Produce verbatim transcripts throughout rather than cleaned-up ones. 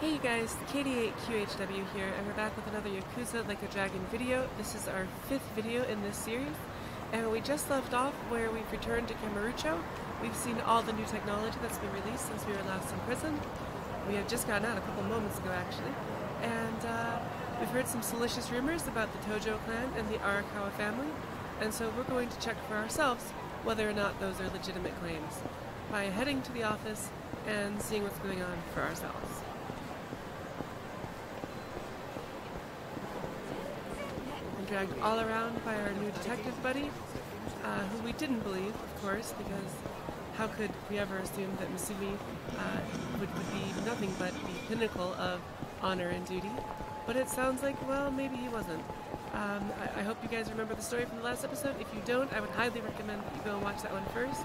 Hey guys, K D eight Q H W here, and we're back with another Yakuza Like a Dragon video. This is our fifth video in this series, and we just left off where we've returned to Kamurocho. We've seen all the new technology that's been released since we were last in prison. We have just gotten out a couple moments ago, actually. And uh, we've heard some salacious rumors about the Tojo clan and the Arakawa family, and so we're going to check for ourselves whether or not those are legitimate claims by heading to the office and seeing what's going on for ourselves. Dragged all around by our new detective buddy, uh, who we didn't believe, of course, because how could we ever assume that Masumi uh, would, would be nothing but the pinnacle of honor and duty? But it sounds like, well, maybe he wasn't. Um, I, I hope you guys remember the story from the last episode. If you don't, I would highly recommend that you go and watch that one first,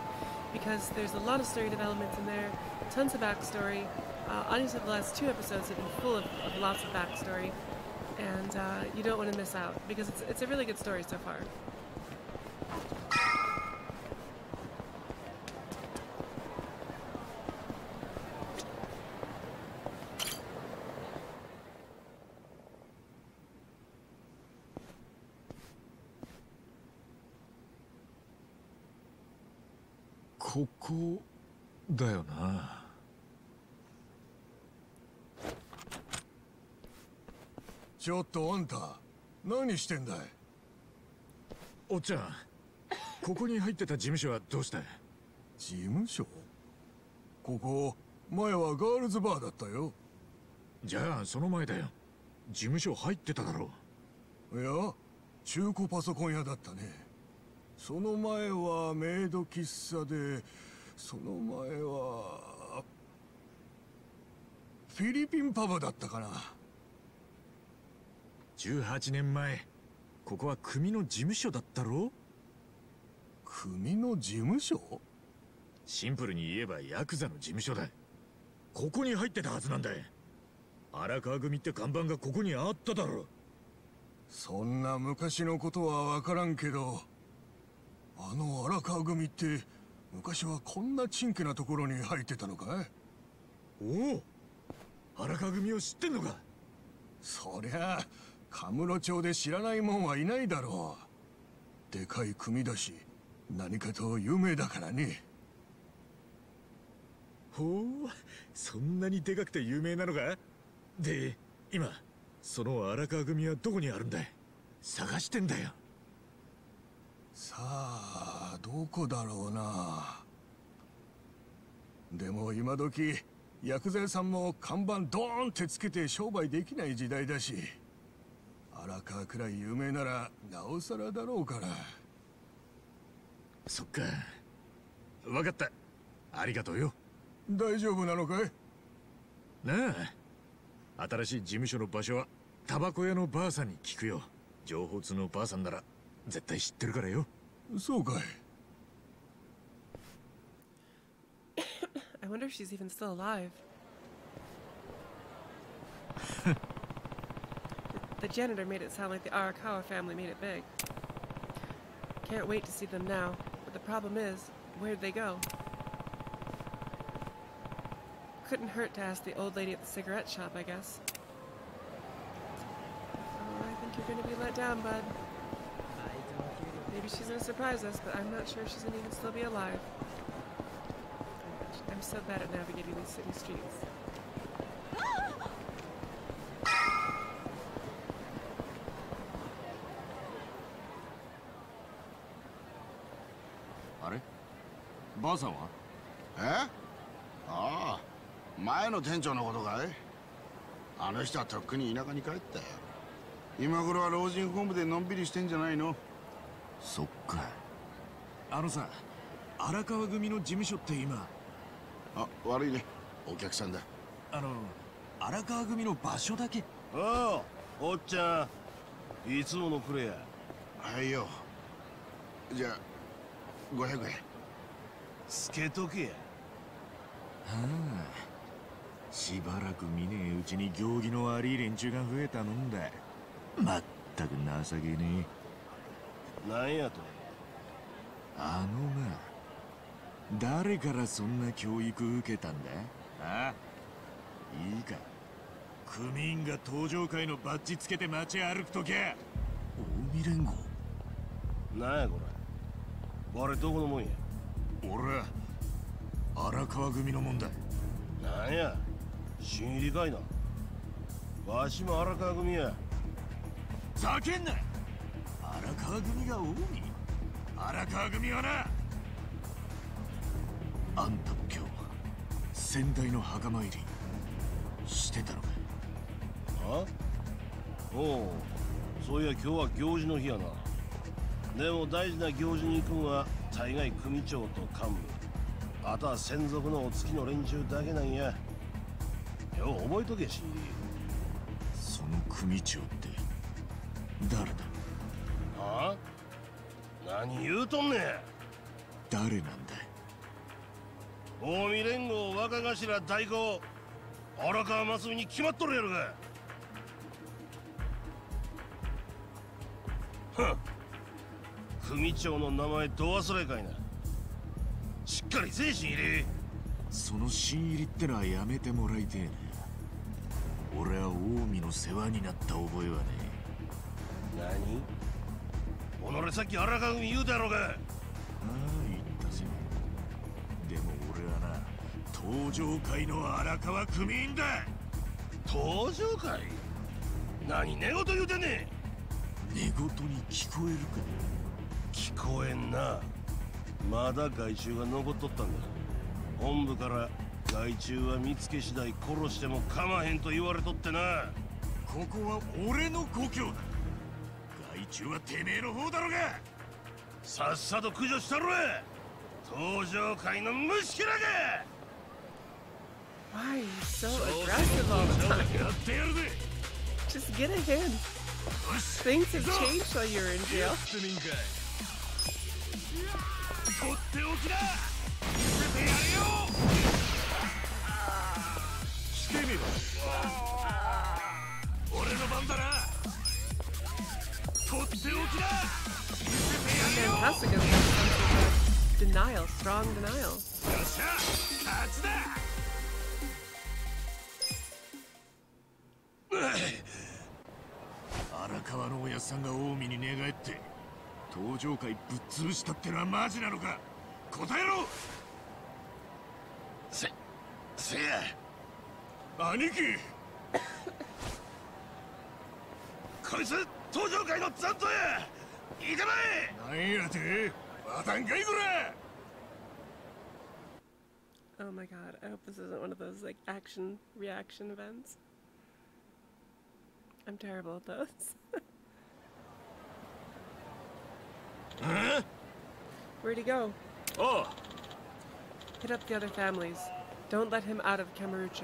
because there's a lot of story developments in there, tons of backstory. Uh, honestly, the last two episodes have been full of, of lots of backstory. And uh, you don't want to miss out, because it's, it's a really good story so far. Koko da yo na.ちょっとあんた、何してんだい？おっちゃん、ここ前はガールズバーだったよ。じゃあ、その前だよ。事務所入ってただろ。いや、中古パソコン屋だったね。その前はメイド喫茶で、その前はフィリピンパブだったかな。 じゅうはちねんまえ、 ここは組の事務所だったろう？組の事務所？シンプルに言えばヤクザの事務所だ。ここに入ってたはずなんだ。荒川組って看板がここにあっただろ。そんな昔のことはわからんけど、あの荒川組って昔はこんなチンケなところに入ってたのかい？おお、荒川組を知ってんのか？そりゃあ、 カムロ町で知らないもんはいないだろう。でかい組だし、何かと有名だからね。ほう、そんなにでかくて有名なのか？で、今、その荒川組はどこにあるんだい？探してんだよ。さあ、どこだろうな。でも今時、薬剤さんも看板ドーンってつけて商売できない時代だし。 荒川くらい有名ならなおさらだろうから。そっか。わかった。ありがとうよ。大丈夫なのかい？なあ。新しい事務所の場所はタバコ屋のばあさんに聞くよ。情報通のばあさんなら絶対知ってるからよ。そうかい。I wonder if she's even still alive. The janitor made it sound like the Arakawa family made it big. Can't wait to see them now, but the problem is, where'd they go? Couldn't hurt to ask the old lady at the cigarette shop, I guess. Oh, I think you're gonna be let down, bud. Maybe she's gonna surprise us, but I'm not sure she's gonna even still be alive. I'm so bad at navigating these city streets. Boss, what? Eh? Ah, the previous owner. That guy is back to the village. He's now in an old age home, relaxing, isn't he? So. Ah, that Arakawa group's office is now. Ah, sorry, it's a customer. That Arakawa group's place. Oh, Ocha, you're the usual player. Yes. Then, five hundred yen. つけとけや。はあ、しばらく見ねえうちに行儀の悪い連中が増えたもんだ。まったく情けねえ。なんやと。あのな、誰からそんな教育受けたんだ？ああ、いいか。組員が登場会のバッジつけて街歩くときゃ。近江連合。なんやこれ。俺どこのもんや。俺は荒川組のもんだ。なんや、新入りかいな。わしも荒川組や。ざけんな。荒川組が多い。荒川組はな、あんたも今日先代の墓参りしてたのか。あ？おう、そういや今日は行事の日やな。でも大事な行事に行くんは大概組長と幹部、あとは専属のお月の連中だけなんや。よう覚えとけし。その組長って誰だ？ああ？何言うとんねん。誰なんだ？近江連合若頭代行荒川真澄に決まっとるやろか。はっ、組長の名前ど忘れかいな。しっかり精神入れ。その新入りってのはやめてもらいてえな。俺は近江の世話になった覚えはねえ。何？己さっき荒川組言うだろうが。ああ、言ったぜ。でも俺はな、登場会の荒川組員だ。登場会？何寝言言うてねえ。寝言に聞こえるか？聞こえんな。まだ害虫が残っとったんだ。本部から害虫は見つけ次第殺してもかまへんと言われとってな。ここは俺の故郷だ。害虫はてめえの方だろうが。さっさと駆除したろ。登場界の虫けらが。Why are you so aggressive all the time? Just get ahead. Things have changed while you're in jail. とっておきだ。見せてやれよ。してみろ。俺の番だな。とっておきだ。見せてやれよ。Denial, strong denial. よっしゃ、勝ちだ。荒川のおやさんが近江に寝返って。登場会ぶっ潰したってのはマジなのか？答えろ！せ、せや、兄貴！こいつ、登場会の残党や！行かない！なんやて？わたんかいこら！ Oh my god, I hope this isn't one of those like action reaction events. I'm terrible at those. Huh? Where'd he go? Oh! Hit up the other families. Don't let him out of Kamurocho.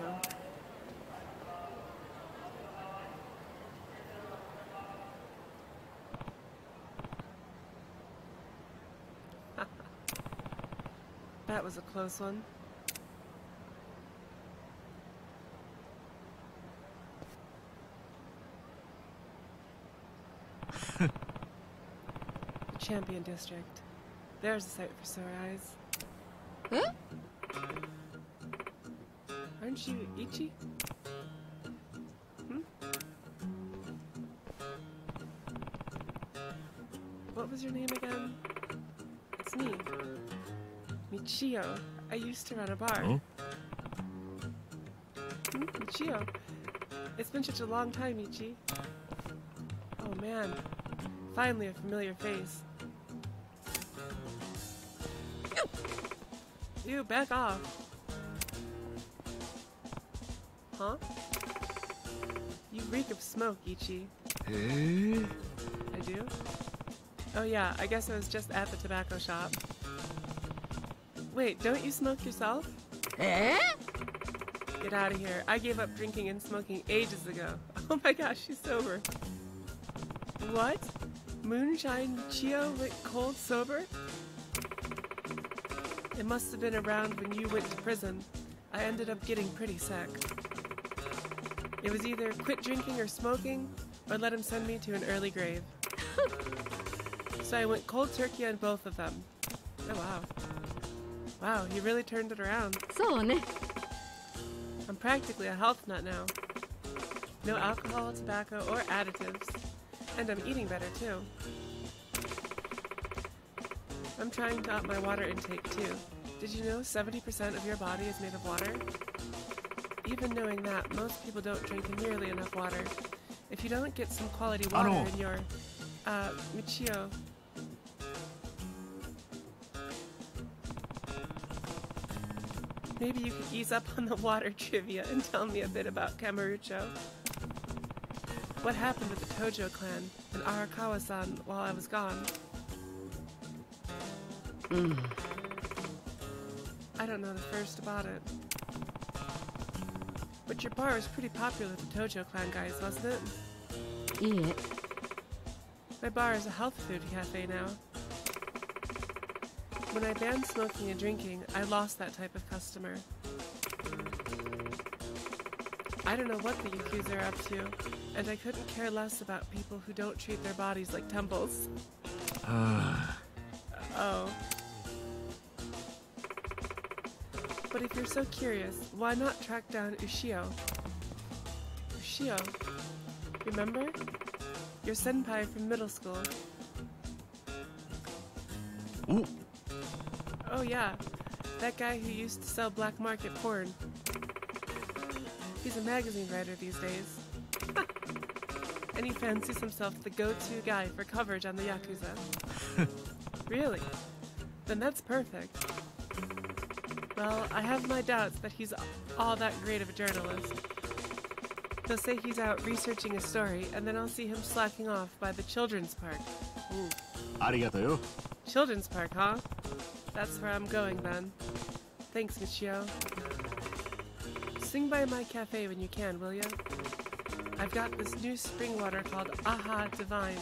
That was a close one. Champion District. There's a sight for sore eyes. Huh? Aren't you Ichi? Hmm? What was your name again? It's me. Michio. I used to run a bar. Huh? Hmm? Michio. It's been such a long time, Ichi. Oh man. Finally a familiar face. You back off. Huh? You reek of smoke, Ichi. Hey? I do? Oh yeah, I guess I was just at the tobacco shop. Wait, don't you smoke yourself? Eh? Get out of here. I gave up drinking and smoking ages ago. Oh my gosh, she's sober. What? Moonshine Michio went cold sober? It must have been around when you went to prison. I ended up getting pretty sick. It was either quit drinking or smoking, or let him send me to an early grave. So I went cold turkey on both of them. Oh wow. Wow, he really turned it around. So ne. I'm practically a health nut now. No alcohol, tobacco, or additives. And I'm eating better too. I'm trying to up my water intake too. Did you know seventy percent of your body is made of water? Even knowing that, most people don't drink nearly enough water. If you don't get some quality water in your... Uh, Michio. Maybe you could ease up on the water trivia and tell me a bit about Kamurocho. What happened with the Tojo clan and Arakawa-san while I was gone? Mm. I don't know the first about it. But your bar is pretty popular with the Tojo clan guys, wasn't it? Yeah. My bar is a health food cafe now. When I banned smoking and drinking, I lost that type of customer. I don't know what the Yakuza are up to, and I couldn't care less about people who don't treat their bodies like temples. Uh. Oh. But if you're so curious, why not track down Ushio? Ushio? Remember? Your senpai from middle school. Ooh. Oh yeah, that guy who used to sell black market porn. He's a magazine writer these days. And he fancies himself the go-to guy for coverage on the Yakuza. Really? Then that's perfect. Well, I have my doubts that he's all that great of a journalist. They'll say he's out researching a story, and then I'll see him slacking off by the children's park. Ooh. Arigato. Children's park, huh? That's where I'm going, then. Thanks, Michio. Swing by my cafe when you can, will you? I've got this new spring water called Aha Divine.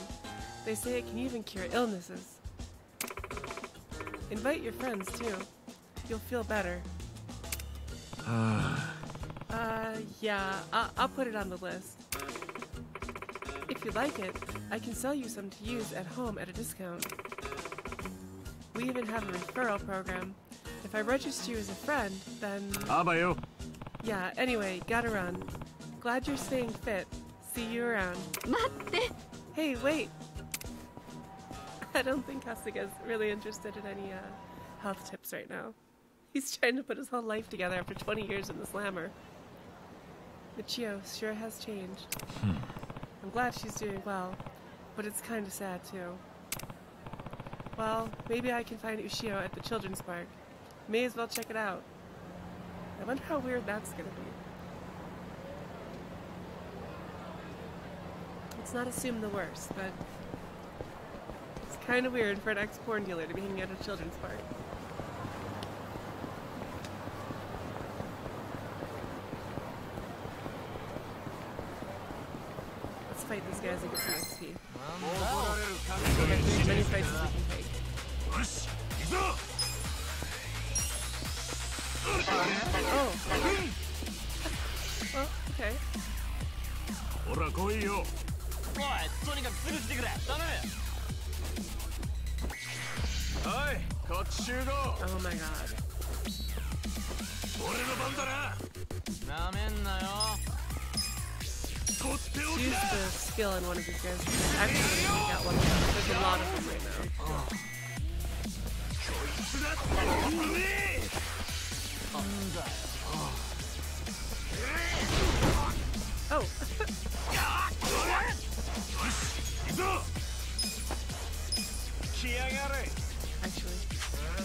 They say it can even cure illnesses. Invite your friends, too. You'll feel better. Uh, uh yeah, I I'll put it on the list. If you like it, I can sell you some to use at home at a discount. We even have a referral program. If I register you as a friend, then... Abayo. Yeah, anyway, gotta run. Glad you're staying fit. See you around. Matte. Hey, wait! I don't think Kasuga's really interested in any uh, health tips right now. He's trying to put his whole life together after twenty years in the slammer. Michio sure has changed. Hmm. I'm glad she's doing well, but it's kind of sad, too. Well, maybe I can find Ushio at the children's park. May as well check it out. I wonder how weird that's gonna be. Let's not assume the worst, but it's kind of weird for an ex-porn dealer to be hanging out at a children's park. Let's fight these guys and get some X P. We'll get as many fights as we can. Oh. Oh, okay. Oh my god. Use the skill in one of these guys. Actually, I got one of them. There's a lot of them right now. Oh. Oh. Actually,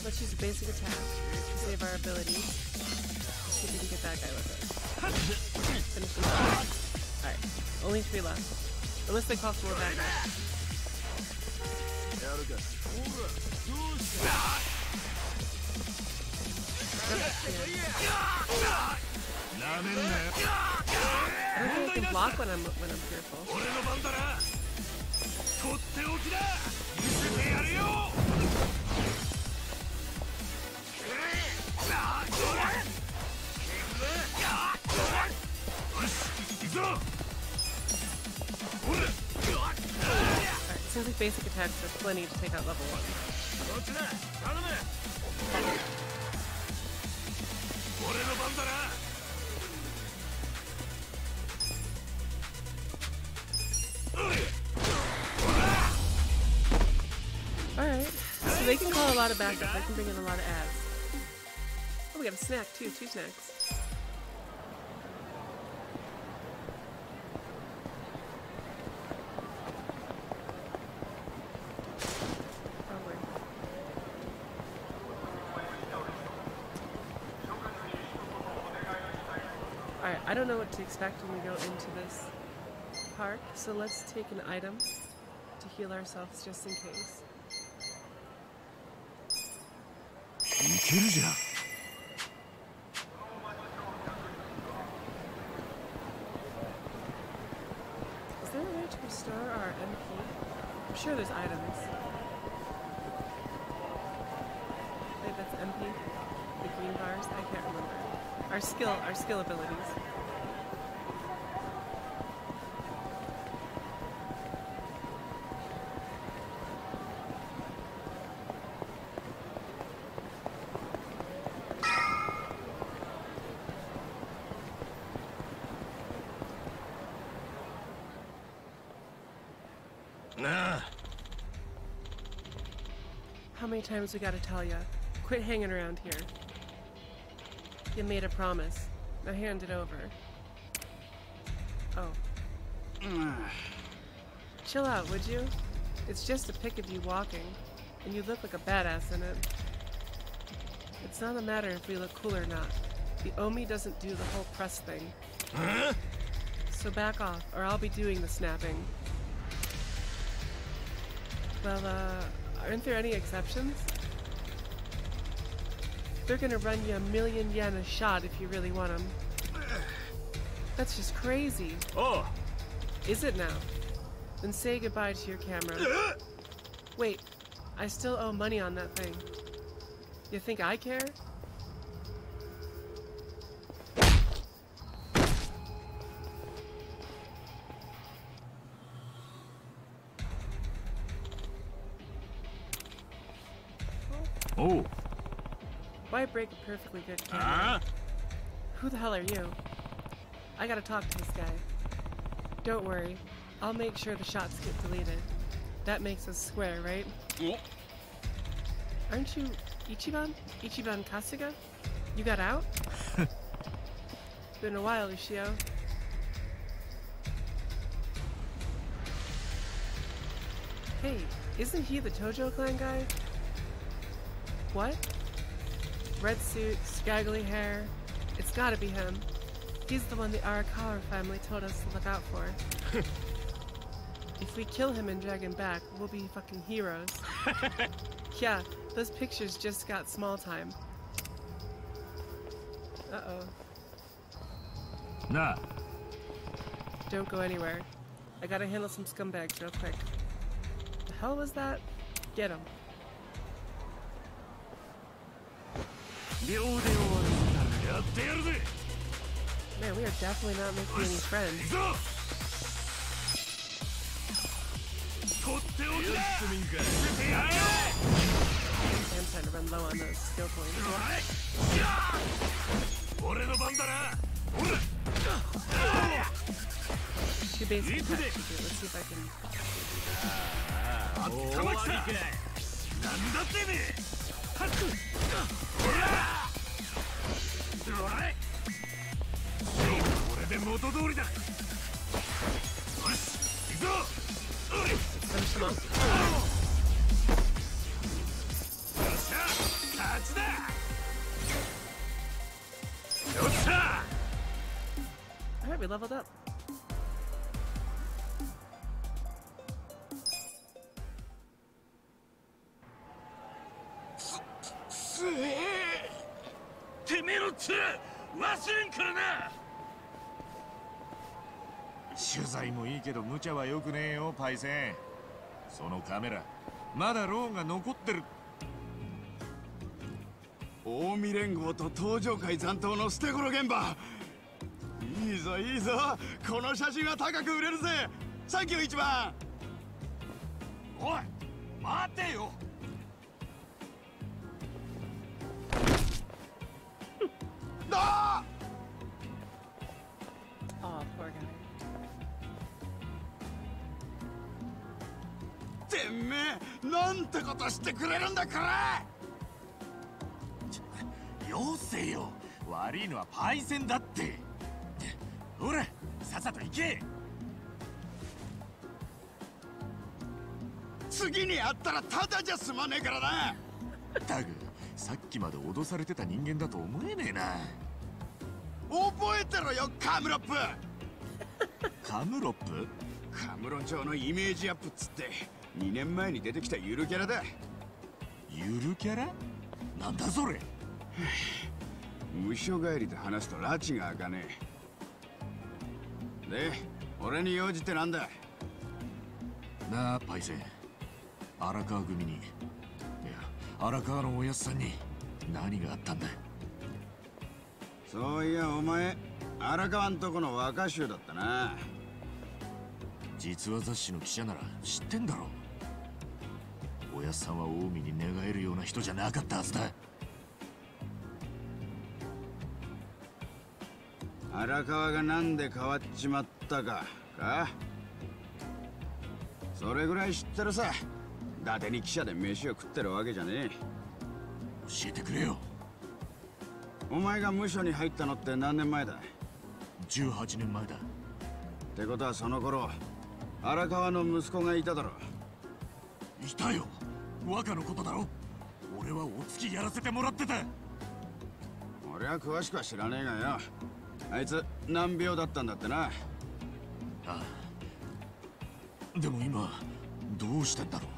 let's use a basic attack to save our ability. Let's see if we can get that guy with it. Finish him off. Alright, only three left. Unless they cost more bad guys. I don't think I can block when I'm when I'm fearful. Alright, seems like basic attacks are plenty to take out level one. Alright, so they can call a lot of backup, they can bring in a lot of ads. Oh, we got a snack too, two snacks. Alright, I don't know what to expect when we go into this park, so let's take an item to heal ourselves just in case. Is there a way to restore our M P? I'm sure there's items. Wait, that's M P? The green bars? I can't remember. Our skill, our skill abilities. Times we gotta tell ya, quit hanging around here. You made a promise. Now hand it over. Oh. Chill out, would you? It's just a pic of you walking, and you look like a badass in it. It's not a matter if we look cool or not. The Omi doesn't do the whole press thing. Huh? So back off, or I'll be doing the snapping. Well, uh... aren't there any exceptions? They're gonna run you a million yen a shot if you really want them. That's just crazy. Oh! Is it now? Then say goodbye to your camera. Wait, I still owe money on that thing. You think I care? Oh. Why break a perfectly good camera? Uh? Who the hell are you? I gotta talk to this guy. Don't worry, I'll make sure the shots get deleted. That makes us square, right? Yeah. Aren't you Ichiban? Ichiban Kasuga? You got out? Been a while, Ushio. Hey, isn't he the Tojo clan guy? What? Red suit, scraggly hair. It's gotta be him. He's the one the Arakawa family told us to look out for. If we kill him and drag him back, we'll be fucking heroes. Yeah, those pictures just got small time. Uh-oh. Nah. Don't go anywhere. I gotta handle some scumbags real quick. The hell was that? Get him. Man, we are definitely not making any friends. I'm trying to run low on those skill points. Two basic attacks to do. Let's see if I can... Alright, we leveled up. Oh, poor guy. Temme, nante koto shite kureru nda kara! Yosei yo, warii no wa paisen datte. Ora, sasato ike. 次に会ったらただじゃ済まねえからな。タグ、さっきまで脅されてた人間だと思えねえな。覚えてろよ、カムロップ。カムロップ？カムロン町のイメージアップっつってにねんまえに出てきたゆるキャラだ。ゆるキャラ？なんだそれ。無所帰りで話すと拉致が開かねえ。で、俺に用事ってなんだ。なあ、パイセン。 荒川組に、いや、荒川のおやつさんに何があったんだ。そういや、お前、荒川んとこの若衆だったな。実は雑誌の記者なら知ってんだろう。おやつさんは近江に寝返るような人じゃなかったはずだ。荒川がなんで変わっちまったか、か。それぐらい知ってるさ。 伊達に記者で飯を食ってるわけじゃねえ。教えてくれよ。お前が無所に入ったのって何年前だ。じゅうはちねんまえだ。ってことはその頃、荒川の息子がいただろ。いたよ。若のことだろ。俺はお付きやらせてもらってた。俺は詳しくは知らねえがよ。あいつ難病だったんだってな。ああ。でも今どうしてんだろう。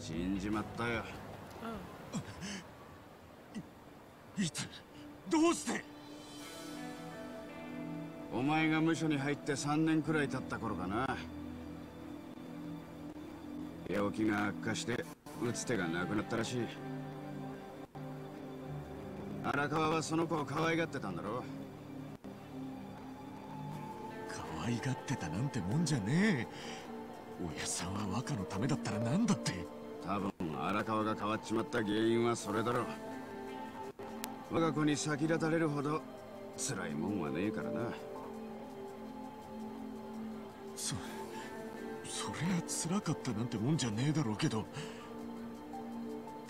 死んじまったよ。うん。いつどうしてお前が無所に入ってさんねんくらい経った頃かな。病気が悪化して打つ手がなくなったらしい。荒川はその子を可愛がってたんだろ。可愛がってたなんてもんじゃねえ。おやさんは若のためだったら何だって。 多分荒川が変わっちまった原因はそれだろう。我が子に先立たれるほど辛いもんはねえからな。そそりゃ辛かったなんてもんじゃねえだろうけど、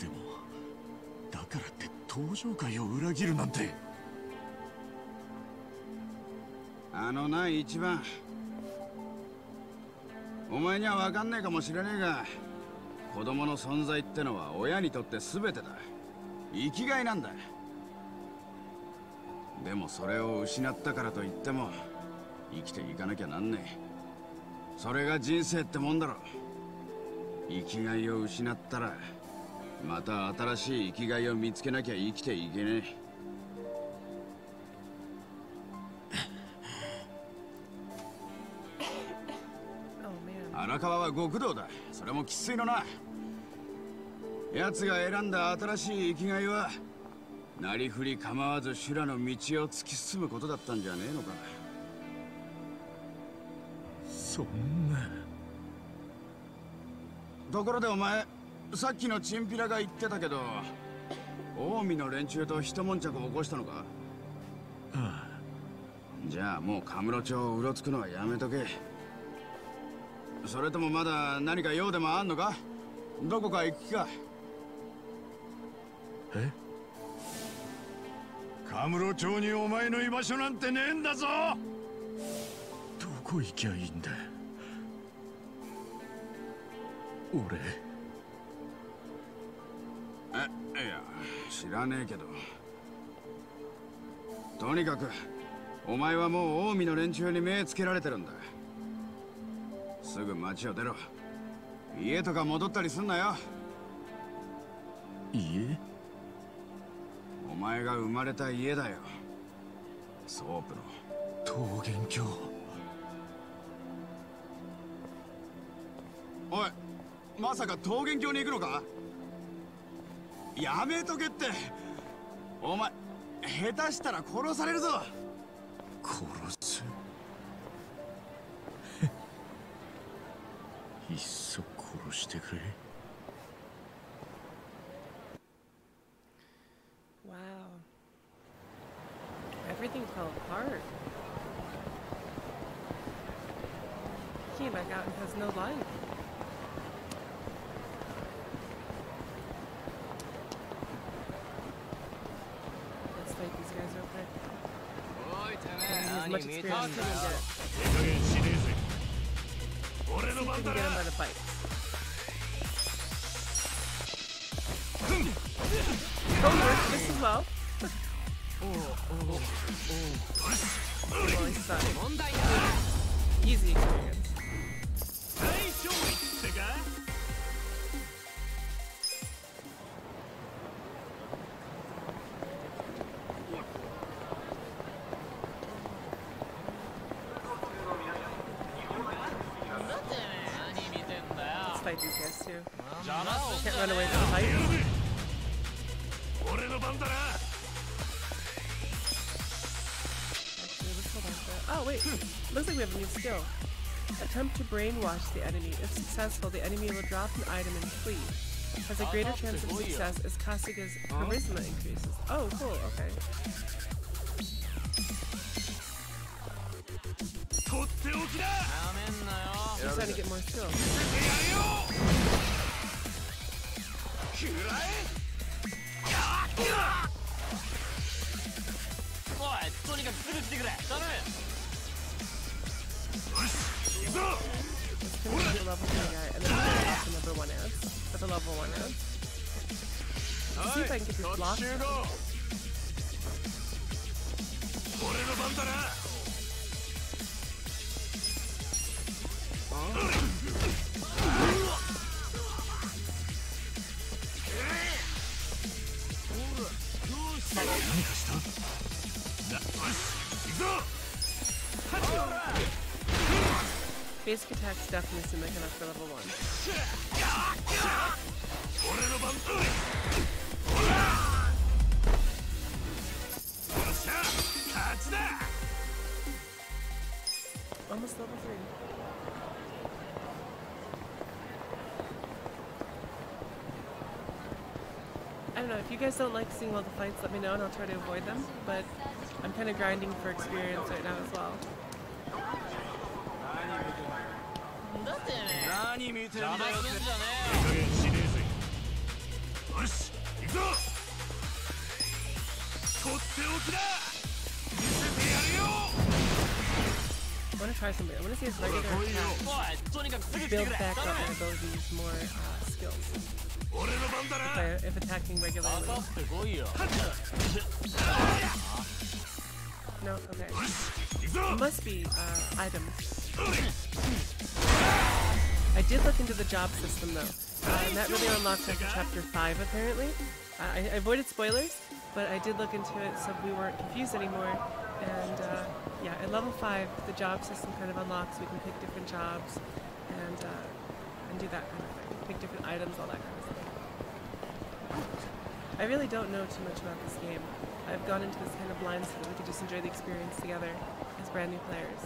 でもだからって登場会を裏切るなんて。あのな一番、お前には分かんねえかもしれねえが、 子供の存在ってのは親にとって全てだ。生きがいなんだ。でもそれを失ったからといっても生きていかなきゃなんねえ。それが人生ってもんだろ。生きがいを失ったらまた新しい生きがいを見つけなきゃ生きていけねえ。荒川は極道だ。それもきついのな。 奴が選んだ新しい生きがいはなりふり構わず修羅の道を突き進むことだったんじゃねえのかな。そんな。ところでお前、さっきのチンピラが言ってたけど近江の連中と一悶着を起こしたのか。ああ。じゃあもうカムロ町をうろつくのはやめとけ。 それともまだ何か用でもあんのか。どこか行くか。え？カムロ町にお前の居場所なんてねえんだぞ。どこ行きゃいいんだ。俺。え、いや、知らねえけど。とにかく、お前はもう近江の連中に目つけられてるんだ。 すぐ町を出ろ。家とか戻ったりすんなよ。家？お前が生まれた家だよ。ソープの桃源郷。おい、まさか桃源郷に行くのか。やめとけって。お前、下手したら殺されるぞ。殺す？ 一 Wow. Everything fell apart. He came back out and has no life. Let's fight these guys real quick. I don't have much experience in it. See if we can get him by the fight. Don't work just as well. Oh, oh, oh. Well, he's done. Easy experience. Let's fight these guys too. Can't run away from the fight. Oh wait, looks like we have a new skill. Attempt to brainwash the enemy. If successful, the enemy will drop an item and flee. Has a greater chance of success as Kasuga's charisma increases. Oh cool, okay. I'm trying to get more skill. Let's see if I can get this block. Basic attack's definitely seem like enough for level one. Almost level three. I don't know, if you guys don't like seeing all the fights, let me know and I'll try to avoid them, but I'm kind of grinding for experience right now as well. I want to try something. I want to see if regular attacks build back up my abilities, more uh, skills. If, I, if attacking regularly. No, okay. It must be uh, items. I did look into the job system though, uh, and that really unlocked after chapter five apparently. Uh, I, I avoided spoilers, but I did look into it so we weren't confused anymore. And uh, yeah, at level five, the job system kind of unlocks, we can pick different jobs and, uh, and do that kind of thing. Pick different items, all that kind of stuff. I really don't know too much about this game. I've gone into this kind of blind so that we could just enjoy the experience together as brand new players.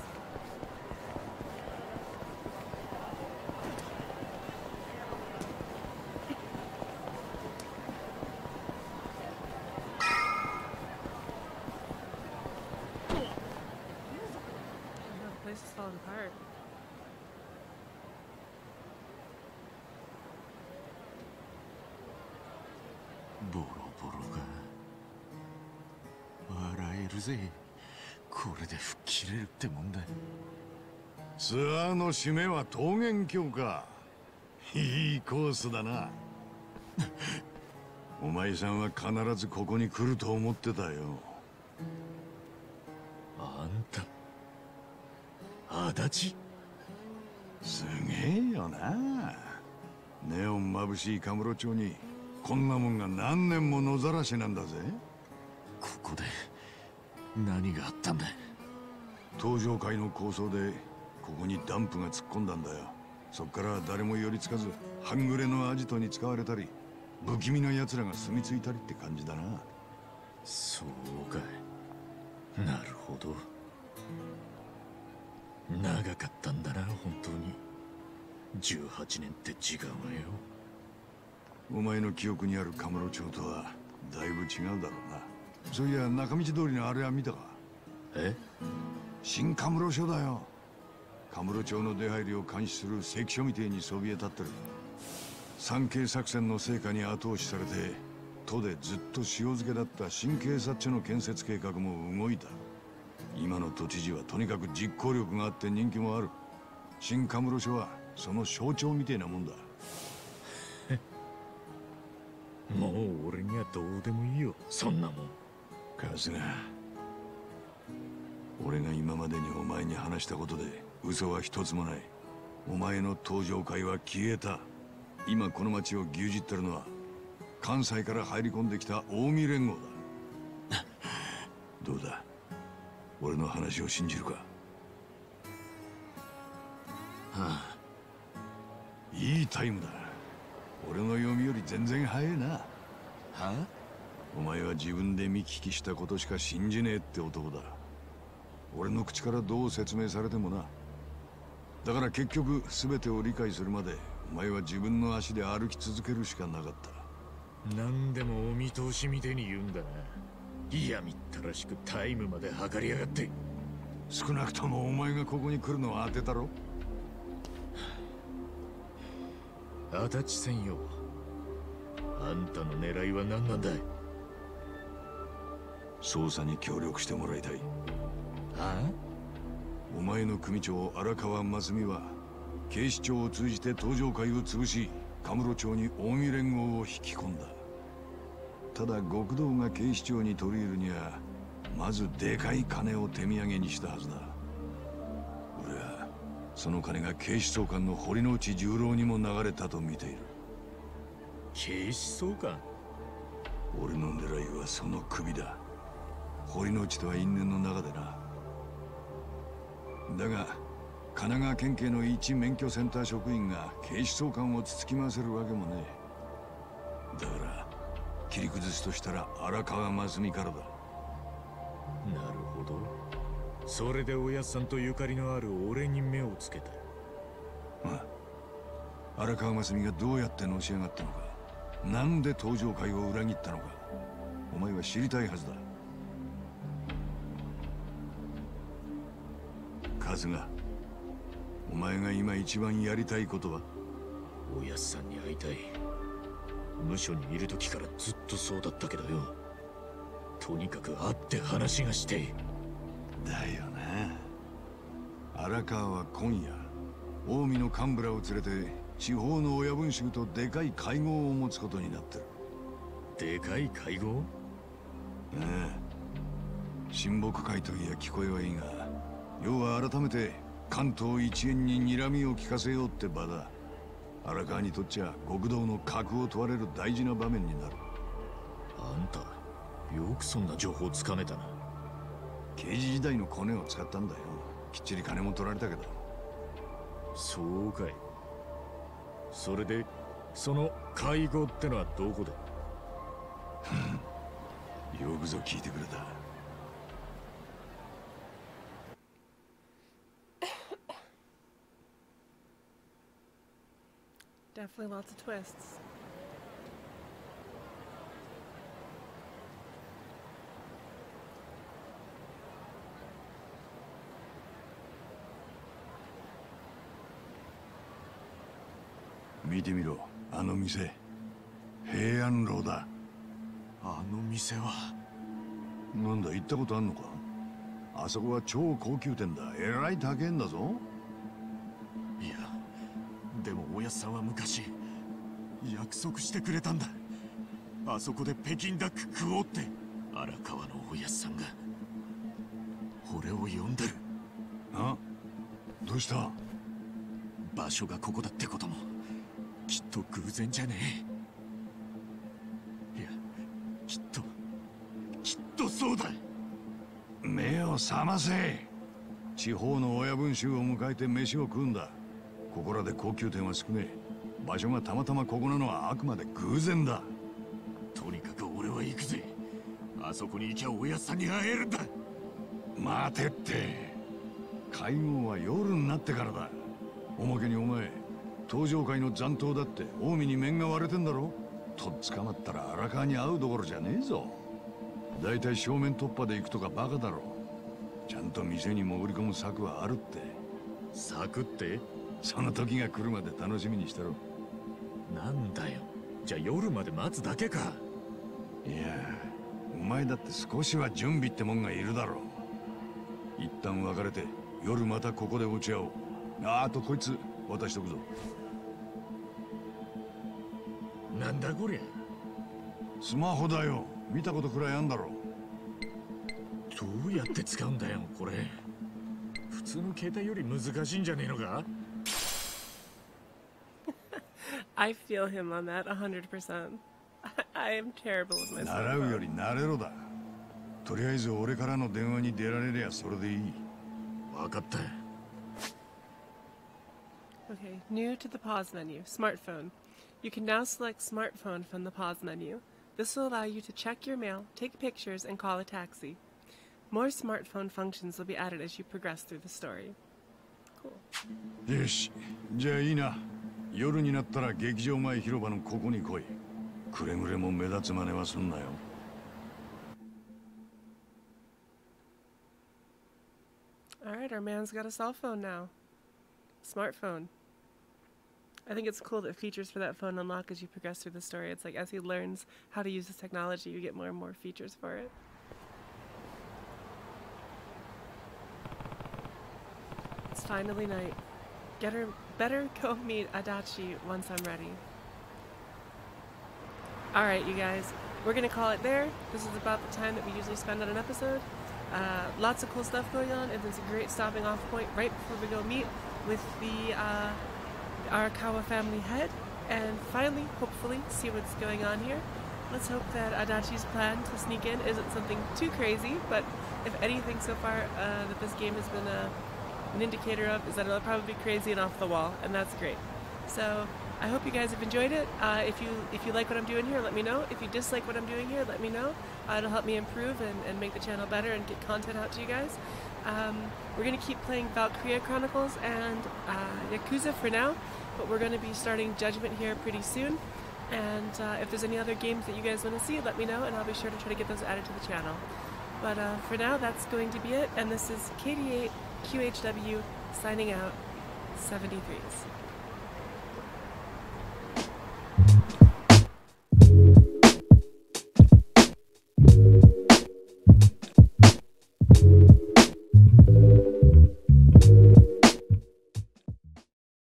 Adachi? すげえよな。ネオン眩しいカムロ町にこんなもんが何年も野ざらしなんだぜ。ここで何があったんだ。東上界の構想でここにダンプが突っ込んだんだよ。そっから誰も寄りつかず半グレのアジトに使われたり、不気味な奴らが住み着いたりって感じだな。そうかい。なるほど。長かったんだな、本当に。じゅうはちねんって時間はよ。お前の記憶にあるカムロ町とはだいぶ違うだろうな。そういや中道通りのあれは見たか？え？新カムロ署だよ。カムロ町の出入りを監視する関所みてえにそびえ立ってる。三景作戦の成果に後押しされて、都でずっと塩漬けだった新警察署の建設計画も動いた。今の都知事はとにかく実行力があって人気もある。新カムロ署はその象徴みてえなもんだ。もう俺にはどうでもいいよ、そんなもん。カズナ、俺が今までにお前に話したことで嘘は一つもない。お前の登場会は消えた。今この町を牛耳ってるのは関西から入り込んできた近江連合だ。どうだ、俺の話を信じるか？はあ、いいタイムだ。俺の読みより全然早えな。はあ？お前は自分で見聞きしたことしか信じねえって男だ。俺の口からどう説明されてもな。だから結局全てを理解するまでお前は自分の足で歩き続けるしかなかった。何でもお見通しみてえに言うんだな。嫌みったらしくタイムまで測りやがって。少なくともお前がここに来るのは当てたろ。足立専用、あんたの狙いは何なんだい？捜査に協力してもらいたい。ああ？お前の組長荒川真澄は警視庁を通じて登場会を潰し、カムロ町に近江連合を引き込んだ。ただ極道が警視庁に取り入るにはまずでかい金を手土産にしたはずだ。俺はその金が警視総監の堀之内十郎にも流れたと見ている。警視総監？俺の狙いはその首だ。堀之内とは因縁の中でな。だが神奈川県警の一免許センター職員が警視総監をつつき回せるわけもねえ。だから切り崩すとしたら荒川真澄からだ。なるほど、それでおやっさんとゆかりのある俺に目をつけた。ああ、荒川真澄がどうやってのし上がったのか、なんで登場会を裏切ったのか、お前は知りたいはずだ。カズガ、お前が今一番やりたいことは？おやっさんに会いたい。無所にいる時からずっとそうだったけどよ。とにかく会って話がして。だよな。荒川は今夜近江の幹部らを連れて地方の親分衆とでかい会合を持つことになってる。でかい会合？ああ、親睦会といや聞こえはいいが、要は改めて関東一円に睨みを利かせようって場だ。荒川にとっちゃ極道の格を問われる大事な場面になる。あんたよくそんな情報つかめたな。刑事時代のコネを使ったんだよ。きっちり金も取られたけど。そうかい。それでその会合ってのはどこで？よくぞ聞いてくれた。Definitely lots of twists. Look at that place. It's Heian Road. That place is... What do you think? You've been there? That's a very high-class shop. It's very expensive.でもおやっさんは昔約束してくれたんだ。あそこで北京ダック食おうって。荒川のおやっさんが俺を呼んでる。あ、どうした？場所がここだってこともきっと偶然じゃねえ。いや、きっときっとそうだ。目を覚ませ。地方の親分衆を迎えて飯を食うんだ。ここらで高級店は少ねえ。場所がたまたまここなのはあくまで偶然だ。とにかく俺は行くぜ。あそこに行きゃおやっさんに会えるんだ。待てって。会合は夜になってからだ。おまけにお前東上界の残党だって近江に面が割れてんだろ。とっ捕まったら荒川に会うどころじゃねえぞ。だいたい正面突破で行くとかバカだろ。ちゃんと店に潜り込む策はあるって。策って？その時が来るまで楽しみにしてろ。なんだよ、じゃあ夜まで待つだけか。いや、お前だって少しは準備ってもんがいるだろう。一旦別れて夜またここで落ち合おう。ああとこいつ渡しとくぞ。なんだこりゃ。スマホだよ、見たことくらいあんだろ。どうやって使うんだよこれ。普通の携帯より難しいんじゃねえのか。I feel him on that one hundred percent. I am terrible with myself. 習うより慣れろだ。とりあえず俺からの電話に出られりゃそれでいい。分かった。Okay, new to the pause menu, smartphone. You can now select smartphone from the pause menu. This will allow you to check your mail, take pictures, and call a taxi. More smartphone functions will be added as you progress through the story. Cool. よし、じゃあいいな。夜になったら劇場前広場のここに来い。くれぐれも目立つ真似はすんなよ。All right, our man's got a cell phone now. Smartphone. I think it's cool that features for that phone unlock as you progress through the story. It's like as he learns how to use this technology, you get more and more features for it. It's finally night. Get her, better go meet Adachi once I'm ready. Alright you guys, we're gonna call it there. This is about the time that we usually spend on an episode. Uh, lots of cool stuff going on, and there's a great stopping off point right before we go meet with the uh, Arakawa family head, and finally, hopefully, see what's going on here. Let's hope that Adachi's plan to sneak in isn't something too crazy, but if anything so far uh, that this game has been a an indicator of is that it'll probably be crazy and off the wall, and that's great. So I hope you guys have enjoyed it. Uh, if you if you like what I'm doing here, let me know. If you dislike what I'm doing here, let me know. Uh, it'll help me improve and, and make the channel better and get content out to you guys. Um, we're going to keep playing Valkyria Chronicles and uh, Yakuza for now, but we're going to be starting Judgment here pretty soon. And uh, if there's any other games that you guys want to see, let me know, and I'll be sure to try to get those added to the channel. But uh, for now, that's going to be it, and this is K D eight Q H W signing out. Seventy-threes.